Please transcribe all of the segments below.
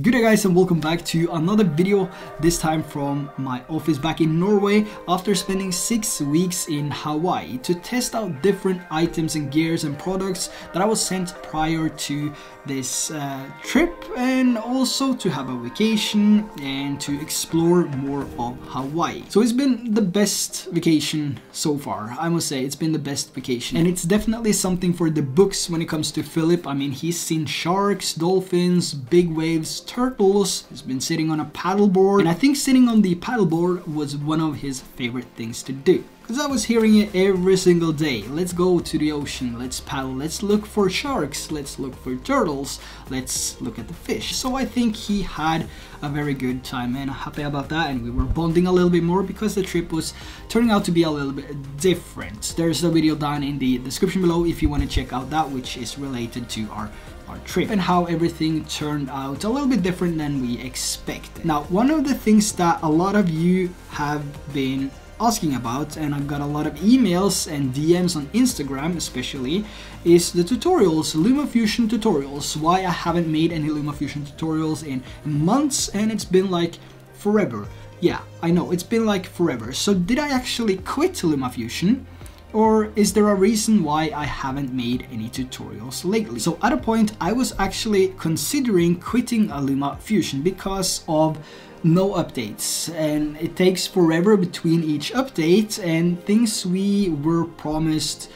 Good day guys, and welcome back to another video, this time from my office back in Norway after spending 6 weeks in Hawaii to test out different items and gears and products that I was sent prior to this trip, and also to have a vacation and to explore more of Hawaii. So it's been the best vacation so far. I must say it's been the best vacation, and it's definitely something for the books when it comes to Philip. I mean, he's seen sharks, dolphins, big waves, turtles. He's been sitting on a paddleboard, and I think sitting on the paddleboard was one of his favorite things to do, because I was hearing it every single day. Let's go to the ocean, let's paddle, let's look for sharks, let's look for turtles, let's look at the fish. So I think he had a very good time, and I'm happy about that, and we were bonding a little bit more because the trip was turning out to be a little bit different. There's a video down in the description below if you want to check out that, which is related to our trip and how everything turned out a little bit different than we expected. Now, one of the things that a lot of you have been asking about, and I've got a lot of emails and DMs on Instagram especially, is the tutorials, LumaFusion tutorials. Why I haven't made any LumaFusion tutorials in months, and it's been like forever. Yeah, I know, it's been like forever. So did I actually quit LumaFusion? Or is there a reason why I haven't made any tutorials lately? So at a point I was actually considering quitting LumaFusion because of no updates, and it takes forever between each update, and things we were promised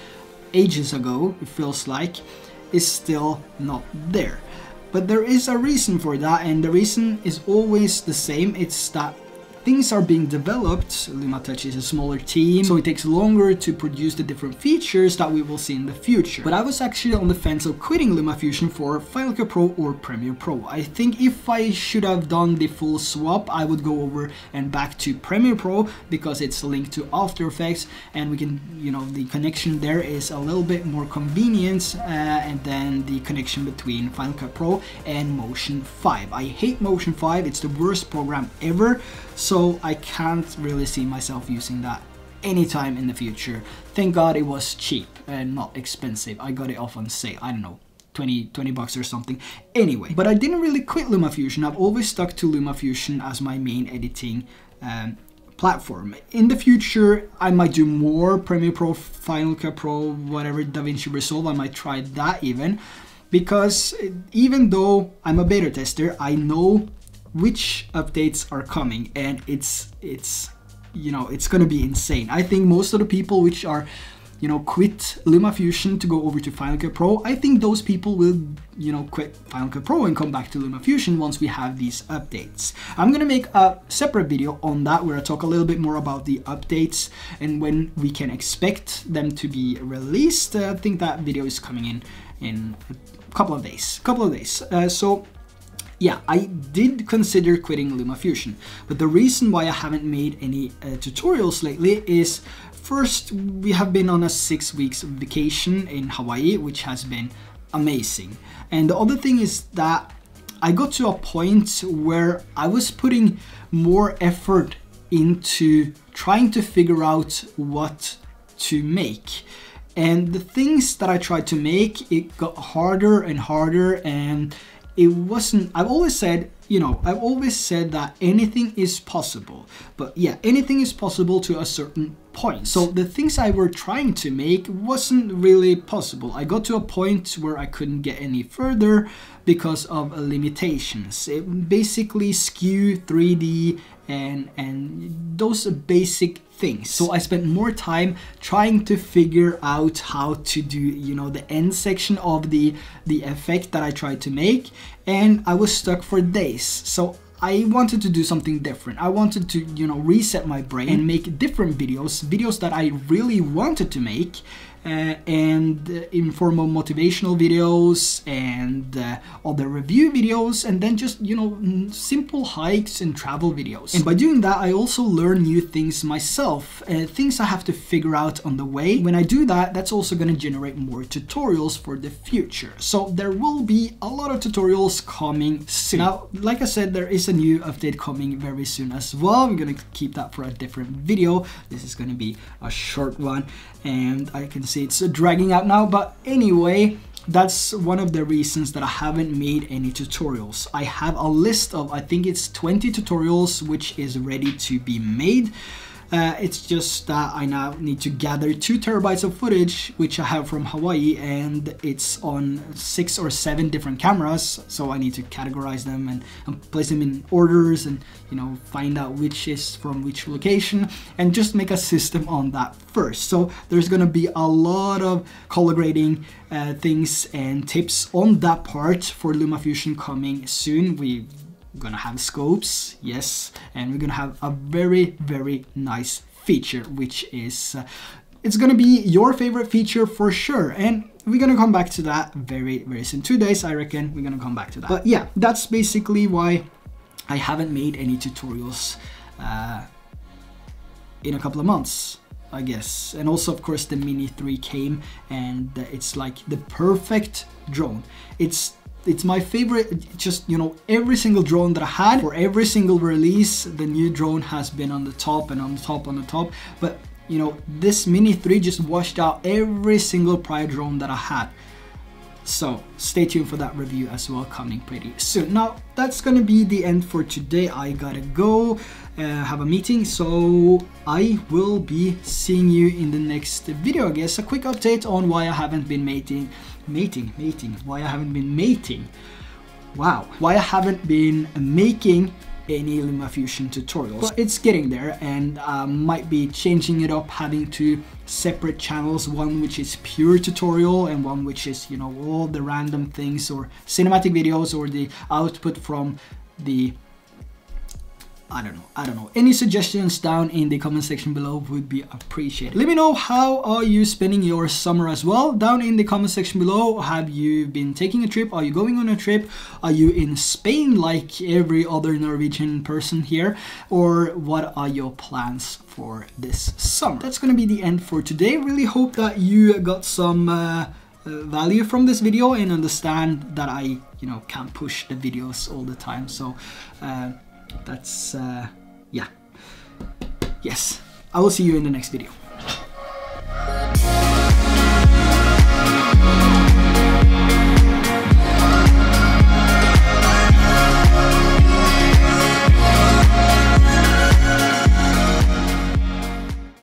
ages ago, it feels like, is still not there. But there is a reason for that, and the reason is always the same. It's that things are being developed. LumaTouch is a smaller team, so it takes longer to produce the different features that we will see in the future. But I was actually on the fence of quitting LumaFusion for Final Cut Pro or Premiere Pro. I think if I should have done the full swap, I would go over and back to Premiere Pro because it's linked to After Effects, and we can, you know, the connection there is a little bit more convenient and then the connection between Final Cut Pro and Motion 5. I hate Motion 5, it's the worst program ever. So I can't really see myself using that anytime in the future. Thank God it was cheap and not expensive. I got it off on sale, I don't know, 20 bucks or something. Anyway, but I didn't really quit LumaFusion. I've always stuck to LumaFusion as my main editing platform. In the future, I might do more Premiere Pro, Final Cut Pro, whatever, DaVinci Resolve, I might try that even. Because even though I'm a beta tester, I know which updates are coming, and it's you know, it's gonna be insane. I think most of the people which are, you know, quit LumaFusion to go over to Final Cut Pro, I think those people will, you know, quit Final Cut Pro and come back to LumaFusion once we have these updates. I'm gonna make a separate video on that where I talk a little bit more about the updates and when we can expect them to be released. I think that video is coming in a couple of days. So yeah, I did consider quitting LumaFusion, but the reason why I haven't made any tutorials lately is, first, we have been on a 6 weeks vacation in Hawaii, which has been amazing. And the other thing is that I got to a point where I was putting more effort into trying to figure out what to make. And the things that I tried to make, it got harder and harder, and it wasn't, I've always said that anything is possible, but yeah, anything is possible to a certain point. So the things I were trying to make wasn't really possible. I got to a point where I couldn't get any further because of limitations. It basically skew 3D and those basic things. So I spent more time trying to figure out how to do, you know, the end section of the effect that I tried to make, and I was stuck for days. So I wanted to do something different. I wanted to, you know, reset my brain and make different videos that I really wanted to make, and in form of motivational videos and other review videos, and then just, you know, simple hikes and travel videos. And by doing that, I also learn new things myself, things I have to figure out on the way. When I do that, that's also going to generate more tutorials for the future. So there will be a lot of tutorials coming soon. Now, like I said, there is a new update coming very soon as well. I'm going to keep that for a different video. This is going to be a short one, and I can see it's dragging out now, but anyway, That's one of the reasons that I haven't made any tutorials. I have a list of, I think it's 20 tutorials, which is ready to be made. It's just that I now need to gather 2 terabytes of footage, which I have from Hawaii, and it's on 6 or 7 different cameras. So I need to categorize them and place them in orders and, you know, find out which is from which location and just make a system on that first. So there's going to be a lot of color grading things and tips on that part for LumaFusion coming soon. We're gonna have scopes, yes, and we're gonna have a very, very nice feature, which is it's gonna be your favorite feature for sure, and we're gonna come back to that very, very soon. 2 days, I reckon, we're gonna come back to that. But yeah, that's basically why I haven't made any tutorials in a couple of months, I guess. And also, of course, the Mini 3 came, and it's like the perfect drone. It's my favorite. Just, you know, every single drone that I had, for every single release, the new drone has been on the top and on the top, on the top. But, you know, this Mini 3 just washed out every single prior drone that I had. So stay tuned for that review as well, coming pretty soon. Now, that's gonna be the end for today. I gotta go have a meeting, so I will be seeing you in the next video, I guess. A quick update on why I haven't been why I haven't been making any LumaFusion tutorials. But it's getting there, and might be changing it up, having 2 separate channels, one which is pure tutorial and one which is, you know, all the random things or cinematic videos or the output from the, I don't know. Any suggestions down in the comment section below would be appreciated. Let me know, how are you spending your summer as well? Down in the comment section below, have you been taking a trip? Are you going on a trip? Are you in Spain like every other Norwegian person here? Or what are your plans for this summer? That's gonna be the end for today. Really hope that you got some value from this video and understand that I, you know, can't push the videos all the time. So, that's yeah, yes, I will see you in the next video.